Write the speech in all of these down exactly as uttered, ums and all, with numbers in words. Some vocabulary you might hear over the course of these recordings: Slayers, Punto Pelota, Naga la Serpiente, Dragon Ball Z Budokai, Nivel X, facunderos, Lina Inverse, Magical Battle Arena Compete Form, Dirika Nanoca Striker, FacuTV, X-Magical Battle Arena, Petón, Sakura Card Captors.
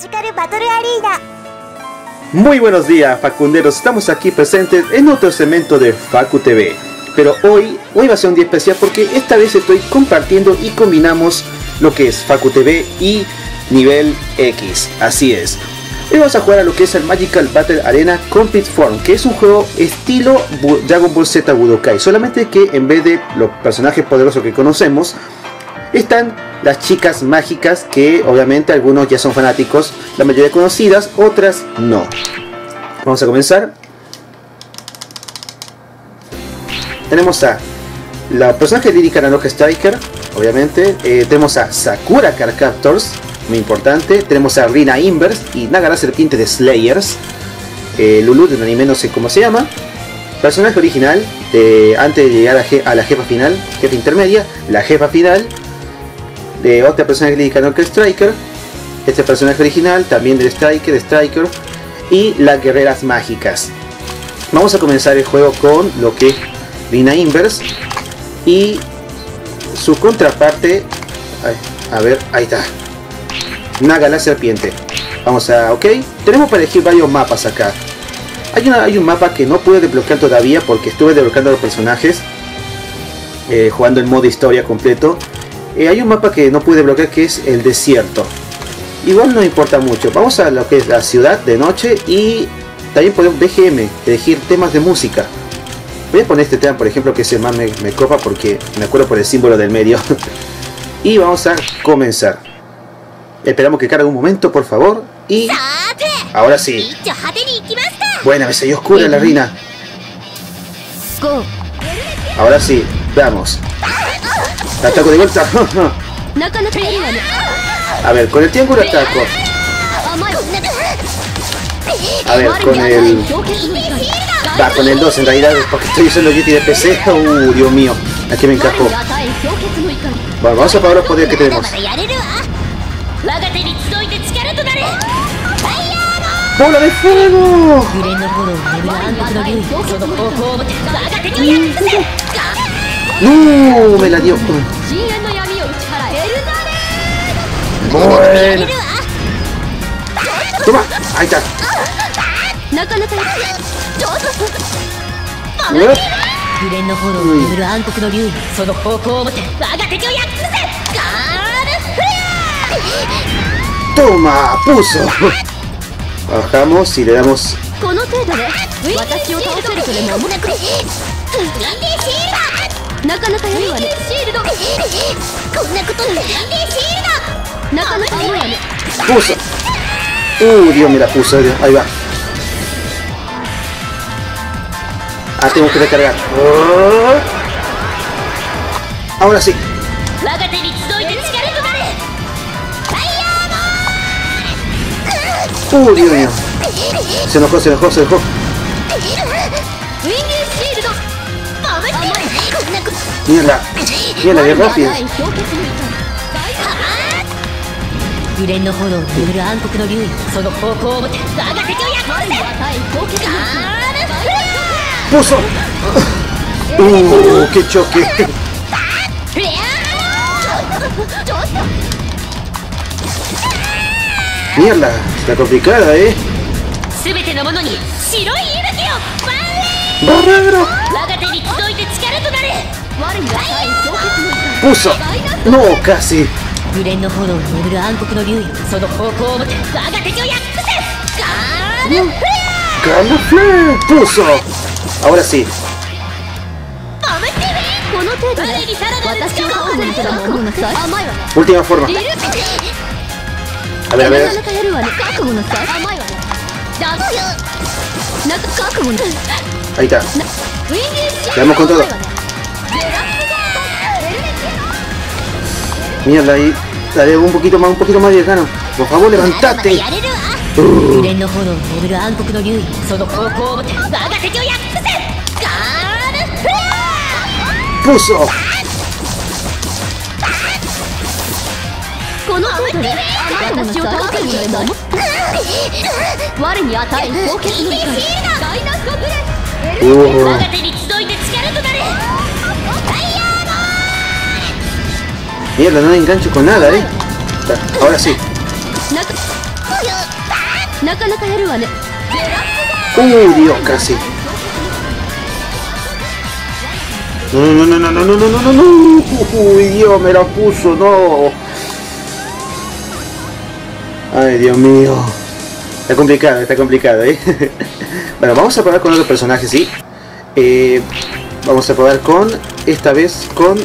Magical Battle Arena. Muy buenos días, facunderos, estamos aquí presentes en otro segmento de FacuTV. Pero hoy, hoy va a ser un día especial porque esta vez estoy compartiendo y combinamos lo que es FacuTV y Nivel X, así es. Hoy vamos a jugar a lo que es el Magical Battle Arena Compete Form, que es un juego estilo Dragon Ball Z Budokai, solamente que en vez de los personajes poderosos que conocemos, están las chicas mágicas, que obviamente algunos ya son fanáticos, la mayoría conocidas, otras no. Vamos a comenzar. Tenemos a la personaje de Dirika Nanoca Striker, obviamente. Eh, tenemos a Sakura Card Captors, muy importante. Tenemos a Lina Inverse y Naga la Serpiente de Slayers. Eh, Lulu de un anime, no sé cómo se llama. Personaje original, de, antes de llegar a, je, a la jefa final, jefa intermedia, la jefa final. De otra personaje que le dedican al Striker, este personaje original, también del Striker, de Striker, y las guerreras mágicas. Vamos a comenzar el juego con lo que es Lina Inverse y su contraparte, a ver, ahí está, Naga la Serpiente. Vamos a, ok, tenemos para elegir varios mapas acá. Hay, una, hay un mapa que no pude desbloquear todavía porque estuve desbloqueando a los personajes, eh, jugando en modo historia completo. Eh, hay un mapa que no pude bloquear, que es el desierto. Igual no importa mucho. Vamos a lo que es la ciudad de noche. Y también podemos B G M, elegir temas de música. Voy a poner este tema, por ejemplo, que es el más me, me copa, porque me acuerdo por el símbolo del medio. Y vamos a comenzar. Esperamos que cargue un momento, por favor. Y ahora sí. Buena, me salió oscura la reina. Ahora sí, vamos. Ataco de vuelta. A ver, con el triángulo ataco. A ver, con el... Va, con el dos en realidad, porque estoy usando Yeti de P C. Uh, Dios mío, aquí me encajó. Bueno, vamos a pagar los poderes que tenemos. ¡Bola de fuego! ¡No! Me la dio. Bueno. Toma, ahí está. Toma, puso. Bajamos y le damos. Puso. Uh, Dios, me la puso. Ahí va. Ah, tengo que recargar. Oh. Ahora sí. Uh, Dios mío. Se enojó, se enojó, se enojó. Mierda, mierda, bien rápido. ¡Puso! ¡Uh, qué choque! Mierda, está complicada, ¿eh? ¡Barrero! Puso. No, casi. ¡Ganafle! Puso. Ahora sí. Última forma. A ver, a ver. Ahí está. Quedamos con todo. Mierda, ahí. Dale un poquito más, un poquito más de gano. Por favor, levantate. Uh. Puso. Uh. Mierda, no me engancho con nada, eh. Ahora sí. Uy, Dios, casi. No, no, no, no, no, no, no, no, no. Uy, Dios, me la puso, no. Ay, Dios mío. Está complicado, está complicado, ¿eh? Bueno, vamos a probar con otro personaje, ¿sí? Eh, vamos a probar con, esta vez con,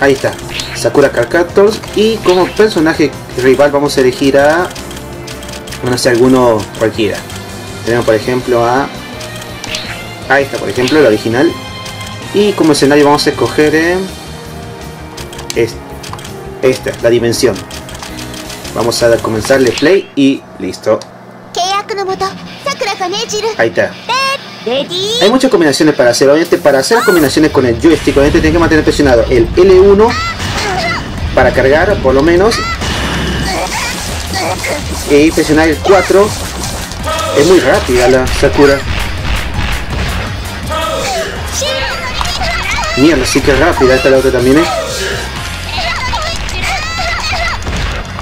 ahí está, Sakura Card Captors. Y como personaje rival vamos a elegir a, bueno, sé, alguno cualquiera. Tenemos por ejemplo a, ahí está, por ejemplo, la original. Y como escenario vamos a escoger eh, este, esta, la dimensión. Vamos a comenzarle play y listo. Ahí está. Hay muchas combinaciones para hacer. Obviamente para hacer las combinaciones con el joystick, obviamente tienes que mantener presionado el L uno para cargar, por lo menos. Y presionar el cuatro. Es muy rápida la Sakura. Mierda, sí que es rápida. Esta la otra también, ¿eh?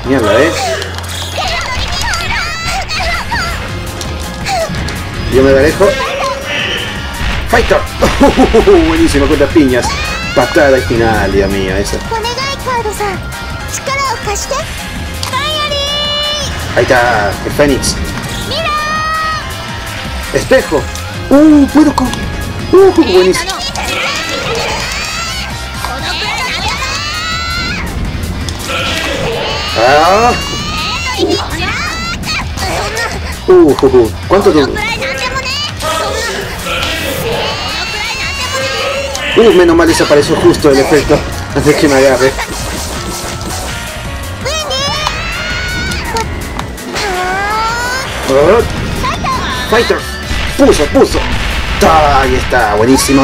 Mierda, ¿eh? Yo me alejo. ¡Fighter! Buenísimo, con las piñas. Patada al final, Dios mío, esa. Ahí está, el Fénix. Espejo. Uh, puedo con... Uh, buenísimo. Ah. Uh, uh, uh, uh. ¿Cuánto tiempo? Uh, menos mal desapareció justo el efecto antes que me agarre. Uh, fighter. Puso, puso. ¡Tá! Ahí está, buenísimo.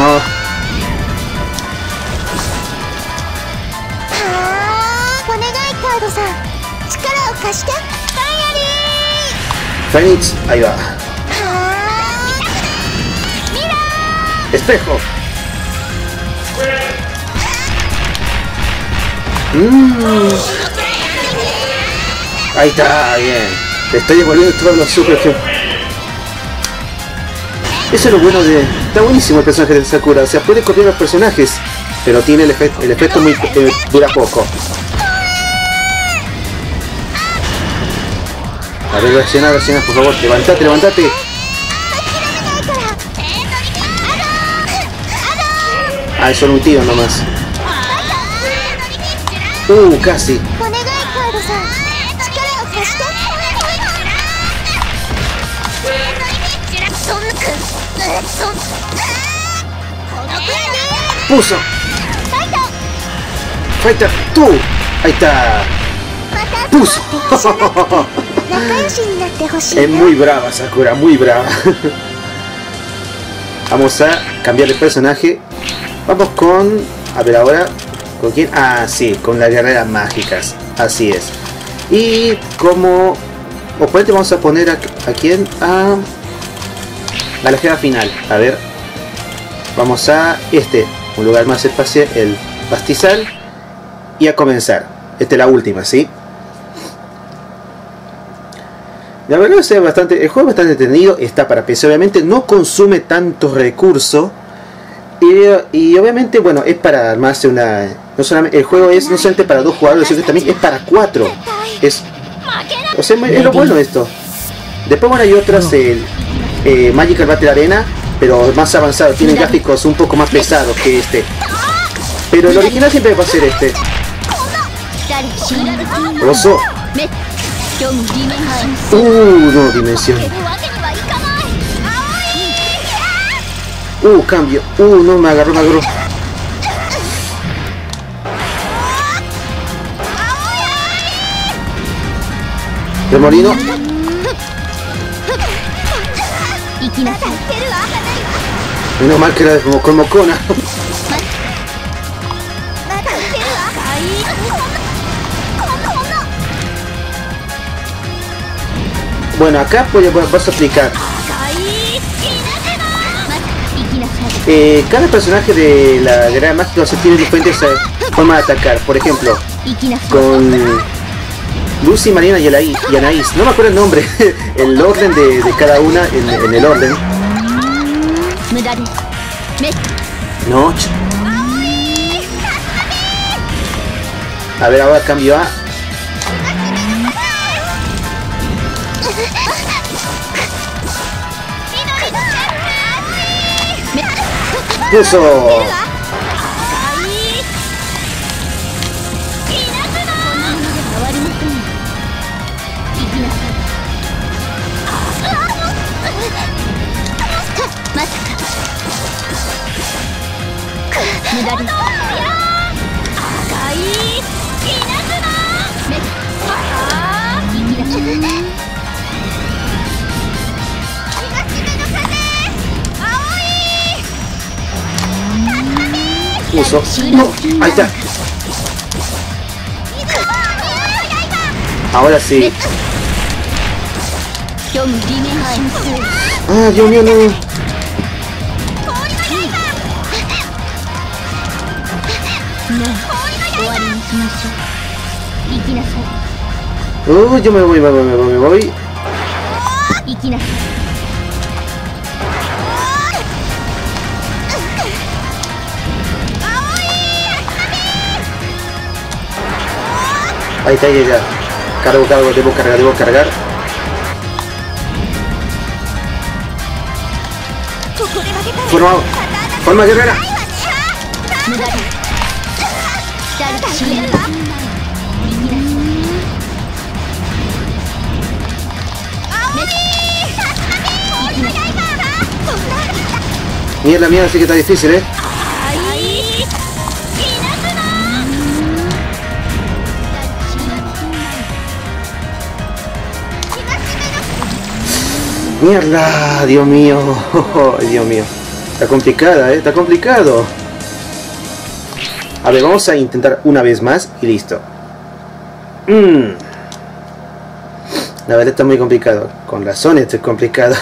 Fénix, ahí va. Espejo. Mm. Ahí está, bien. Te estoy devolviendo todos los super. Eso es lo bueno de... Está buenísimo el personaje de Sakura. O sea, puede copiar los personajes, pero tiene el efecto, el efecto muy... Eh, dura poco. A ver, reacciona, reacciona, por favor. Levantate, levantate. Ah, es solo un tiro nomás. Uh, casi. Puso. Fighter, tú. Ahí está. Puso. Es muy brava Sakura, muy brava. Vamos a cambiar de personaje. Vamos con... A ver ahora... ¿Con quién? Ah, sí, con las guerreras mágicas. Así es. Y como... oponente vamos a poner a... ¿A quién? A... A la jefa final. A ver... Vamos a este, un lugar más espacial, el pastizal, y a comenzar. Esta es la última, ¿sí? La verdad es bastante, el juego es bastante entretenido, está para P C, obviamente no consume tantos recursos, y, y obviamente, bueno, es para armarse una... No solamente, el juego es no solamente para dos jugadores, sino que también es para cuatro. Es, o sea, es lo bueno esto. Después, bueno, hay otras, el eh, Magical Battle Arena, pero más avanzado, tiene gráficos un poco más pesados que este, pero el original siempre va a ser este. Rosso. Uh, no, dimensión. Uh, cambio. Uh, no, me agarró, me agarró. Remolino. Menos mal que era como con Mocona. Bueno, acá pues, bueno, vas a aplicar eh, cada personaje de la guerra mágica, o sea, tiene diferentes eh, formas de atacar. Por ejemplo, con Lucy, Mariana y Anaís. No me acuerdo el nombre, el orden de, de cada una en, en el orden. No. A ver, ahora cambio a... ¡Eso! Uso. No, ahí está. Ahora sí. Ah, Dios mío, no. Uh, yo me voy, me voy, me voy, me voy. Ahí está, ahí está. Cargo, cargo, debo cargar, debo cargar. Forma, forma guerrera. Mierda, mierda, sí que está difícil, eh. Mierda, Dios mío, Dios mío. Está complicada, eh, está complicado. A ver, vamos a intentar una vez más y listo. Mm. La verdad está muy complicado. Con razón esto es complicado.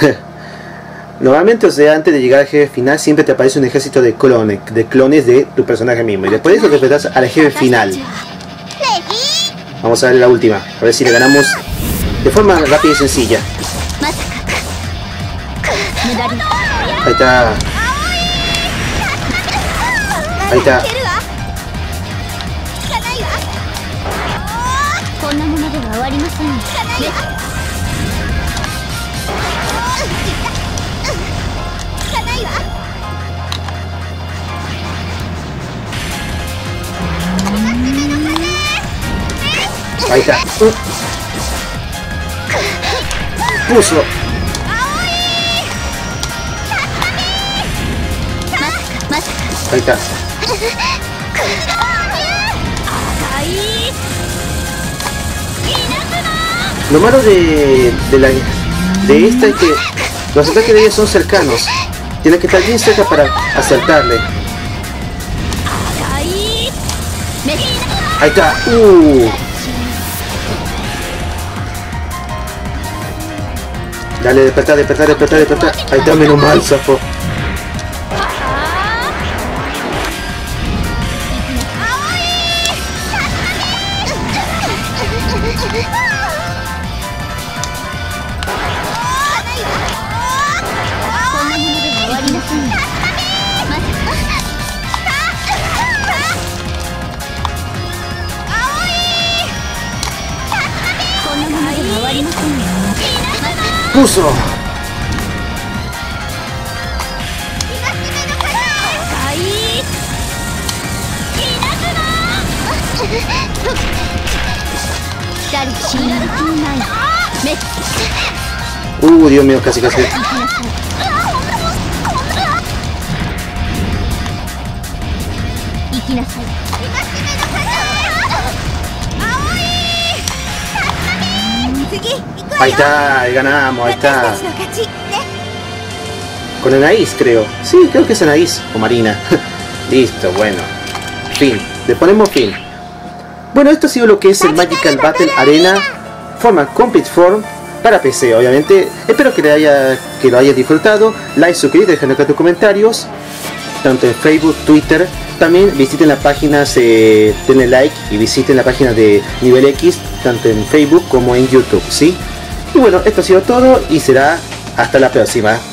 Normalmente, o sea, antes de llegar al jefe final siempre te aparece un ejército de clones, de clones de tu personaje mismo. Y después de eso te enfrentas al jefe final. Vamos a ver la última. A ver si le ganamos de forma rápida y sencilla. Ahí está. Ahí está. Ahí está. Puso. Ahí está. Lo malo de, de, la, de esta es que los ataques de ellos son cercanos. Tienes que estar bien cerca para acertarle. Ahí está. Uh. Dale, despertar, despertar, despertar, despertar. Ahí está, menos mal, sapo. Puso. Uh, Dios mío, casi casi. Ahí está, ganamos, ahí está. Con Anaís, creo. Sí, creo que es Anaís o Marina. Listo, bueno. Fin, le ponemos fin. Bueno, esto ha sido lo que es el Magical Battle Arena Form Compete Form para P C, obviamente. Espero que, le haya, que lo hayas disfrutado. Like, suscríbete, déjame acá tus comentarios. tanto en Facebook, Twitter. También visiten las páginas, eh, denle like y visiten la página de Nivel X, tanto en Facebook como en YouTube, ¿sí? Y bueno, esto ha sido todo y será hasta la próxima.